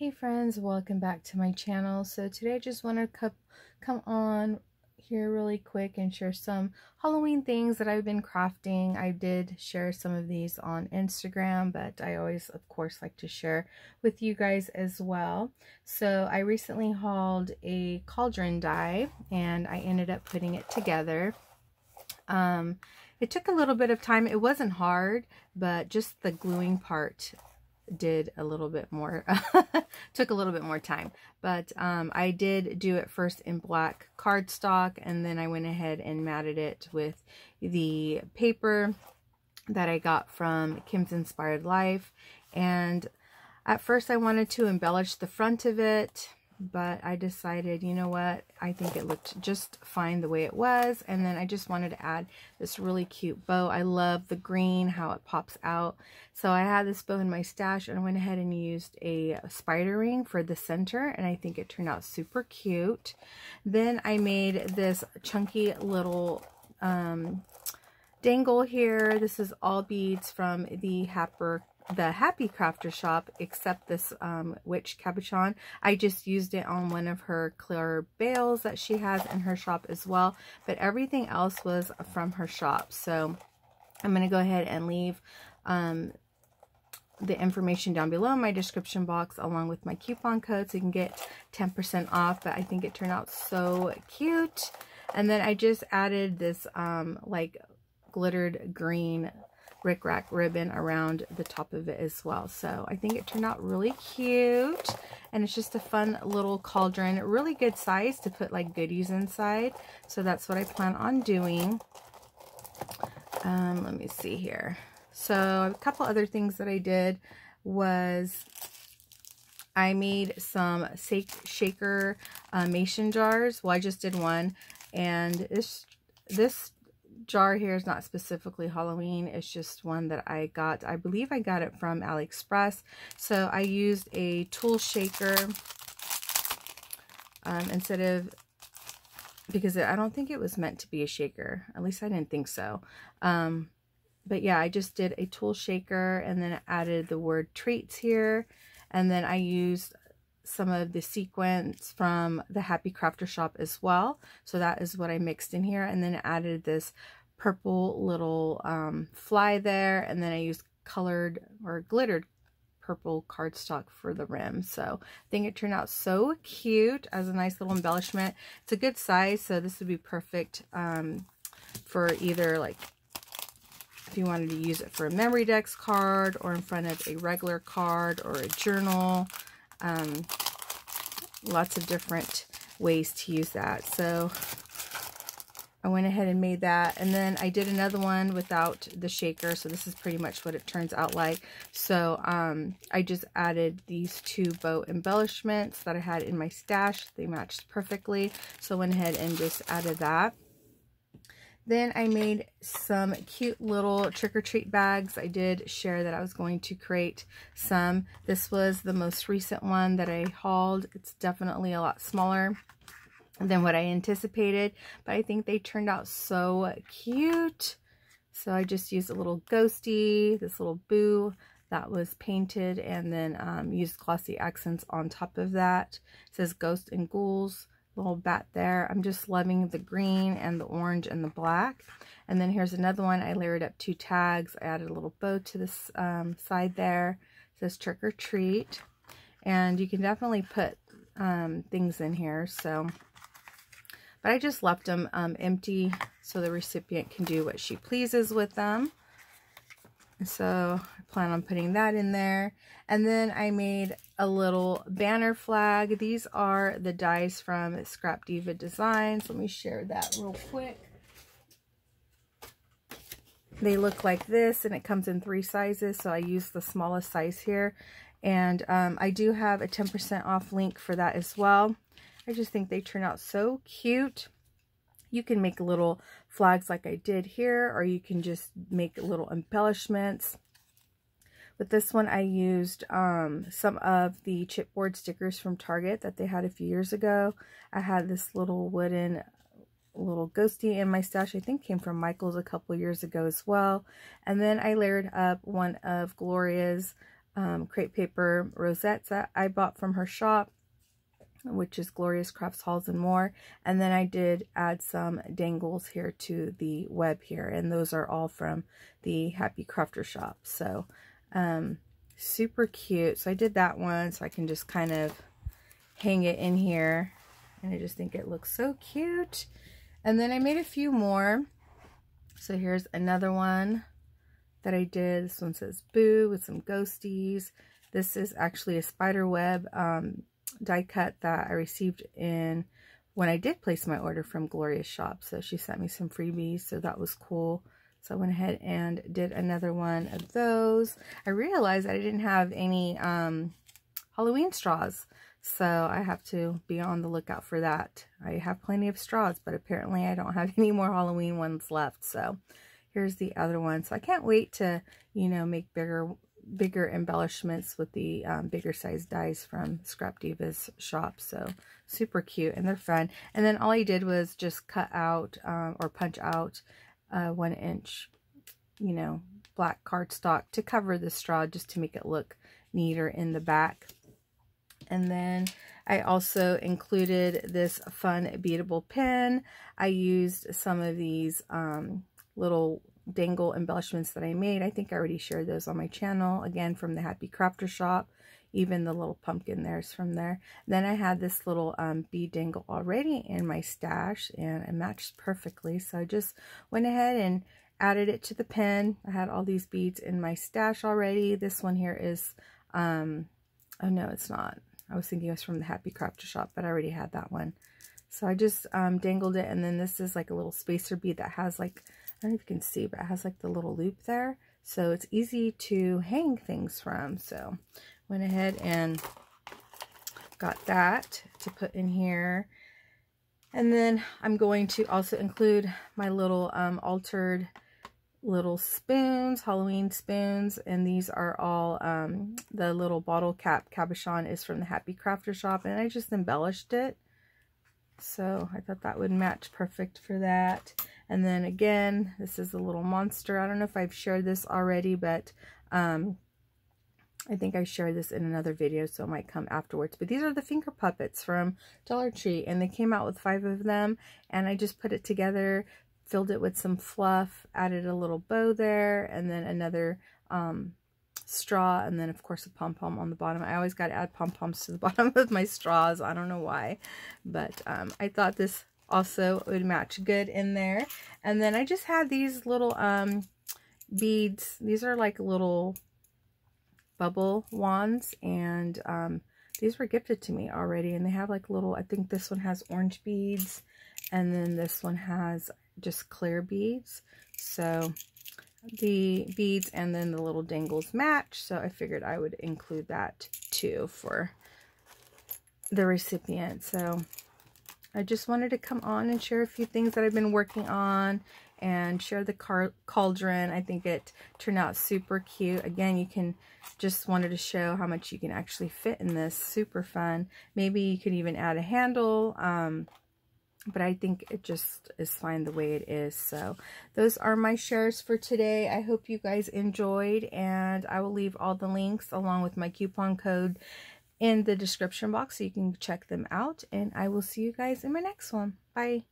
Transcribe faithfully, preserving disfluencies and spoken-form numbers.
Hey friends, welcome back to my channel. So today I just want to come on here really quick and share some Halloween things that I've been crafting. I did share some of these on Instagram, but I always of course like to share with you guys as well. So I recently hauled a cauldron die and I ended up putting it together. Um, it took a little bit of time. It wasn't hard, but just the gluing part did a little bit more took a little bit more time, but um, I did do it first in black cardstock, and then I went ahead and matted it with the paper that I got from Kim's Inspired Life. And at first I wanted to embellish the front of it, but I decided, you know what, I think it looked just fine the way it was. And then I just wanted to add this really cute bow. I love the green, how it pops out. So I had this bow in my stash and I went ahead and used a spider ring for the center, and I think it turned out super cute. Then I made this chunky little um, dangle here. This is all beads from the Happy the Happy Crafter shop, except this um, witch cabochon. I just used it on one of her clear bales that she has in her shop as well, but everything else was from her shop. So I'm going to go ahead and leave um, the information down below in my description box along with my coupon code so you can get ten percent off, but I think it turned out so cute. And then I just added this um, like glittered green rickrack ribbon around the top of it as well. So I think it turned out really cute, and it's just a fun little cauldron, really good size to put like goodies inside. So that's what I plan on doing. Um, let me see here. So a couple other things that I did was I made some shaker uh, mason jars. Well, I just did one, and this this jar here is not specifically Halloween. It's just one that I got. I believe I got it from AliExpress. So I used a tool shaker um, instead of, because I don't think it was meant to be a shaker. At least I didn't think so. Um, but yeah, I just did a tool shaker and then added the word treats here. And then I used some of the sequins from the Happy Crafter shop as well. So that is what I mixed in here, and then added this purple little um, fly there, and then I used colored or glittered purple cardstock for the rim. So I think it turned out so cute as a nice little embellishment. It's a good size, so this would be perfect um, for either like if you wanted to use it for a memory decks card or in front of a regular card or a journal. Um, lots of different ways to use that. So I went ahead and made that, and then I did another one without the shaker. So this is pretty much what it turns out like. So um, I just added these two bow embellishments that I had in my stash. They matched perfectly, so I went ahead and just added that. Then I made some cute little trick-or-treat bags. I did share that I was going to create some. This was the most recent one that I hauled. It's definitely a lot smaller than what I anticipated, but I think they turned out so cute. So I just used a little ghosty, this little boo that was painted, and then um, used glossy accents on top of that. It says Ghosts and Ghouls. Little bat there. I'm just loving the green and the orange and the black. And then here's another one. I layered up two tags. I added a little bow to this um, side there. It says trick or treat. And you can definitely put um, things in here. So, but I just left them um, empty so the recipient can do what she pleases with them. So I plan on putting that in there. And then I made a little banner flag. These are the dies from Scrap Diva Designs. Let me share that real quick. They look like this, and it comes in three sizes, so I used the smallest size here. And um, I do have a ten percent off link for that as well. I just think they turn out so cute. You can make little flags like I did here, or you can just make little embellishments. With this one, I used um, some of the chipboard stickers from Target that they had a few years ago. I had this little wooden little ghosty in my stash. I think came from Michaels a couple years ago as well. And then I layered up one of Gloria's um, crepe paper rosettes that I bought from her shop, which is Gloria's Crafts Halls and More. And then I did add some dangles here to the web here, and those are all from the Happy Crafter shop. So um, super cute. So I did that one, so I can just kind of hang it in here, and I just think it looks so cute. And then I made a few more. So here's another one that I did. This one says Boo with some ghosties. This is actually a spider web um, die cut that I received in when I did place my order from Gloria's shop. So she sent me some freebies, so that was cool. So I went ahead and did another one of those. I realized that I didn't have any um, Halloween straws, so I have to be on the lookout for that. I have plenty of straws, but apparently I don't have any more Halloween ones left. So here's the other one. So I can't wait to, you know, make bigger bigger embellishments with the um, bigger size dies from Scrap Diva's shop. So super cute, and they're fun. And then all I did was just cut out um, or punch out uh, one inch, you know, black cardstock to cover the straw, just to make it look neater in the back. And then I also included this fun beatable pin. I used some of these um, little dangle embellishments that I made. I think I already shared those on my channel, again from the Happy Crafter shop. Even the little pumpkin there's from there. Then I had this little um, bead dangle already in my stash, and it matched perfectly, so I just went ahead and added it to the pin. I had all these beads in my stash already. This one here is um, oh no, it's not. I was thinking it was from the Happy Crafter shop, but I already had that one. So I just um, dangled it, and then this is like a little spacer bead that has like, I don't know if you can see, but it has like the little loop there. So it's easy to hang things from. So went ahead and got that to put in here. And then I'm going to also include my little um, altered little spoons, Halloween spoons, and these are all um, the little bottle cap cabochon is from the Happy Crafter shop, and I just embellished it. So I thought that would match perfect for that. And then again, this is the little monster. I don't know if I've shared this already, but um, I think I shared this in another video, so it might come afterwards. But these are the finger puppets from Dollar Tree, and they came out with five of them, and I just put it together, filled it with some fluff, added a little bow there, and then another um, straw, and then of course a pom-pom on the bottom. I always got to add pom-poms to the bottom of my straws. I don't know why, but um, I thought this also would match good in there. And then I just had these little um, beads. These are like little bubble wands, and um, these were gifted to me already, and they have like little, I think this one has orange beads, and then this one has just clear beads. So the beads and then the little dangles match, so I figured I would include that too for the recipient. So I just wanted to come on and share a few things that I've been working on and share the car cauldron. I think it turned out super cute. Again, you can just wanted to show how much you can actually fit in this. Super fun. Maybe you could even add a handle, um but I think it just is fine the way it is. So those are my shares for today. I hope you guys enjoyed, and I will leave all the links along with my coupon code in the description box so you can check them out. And I will see you guys in my next one. Bye.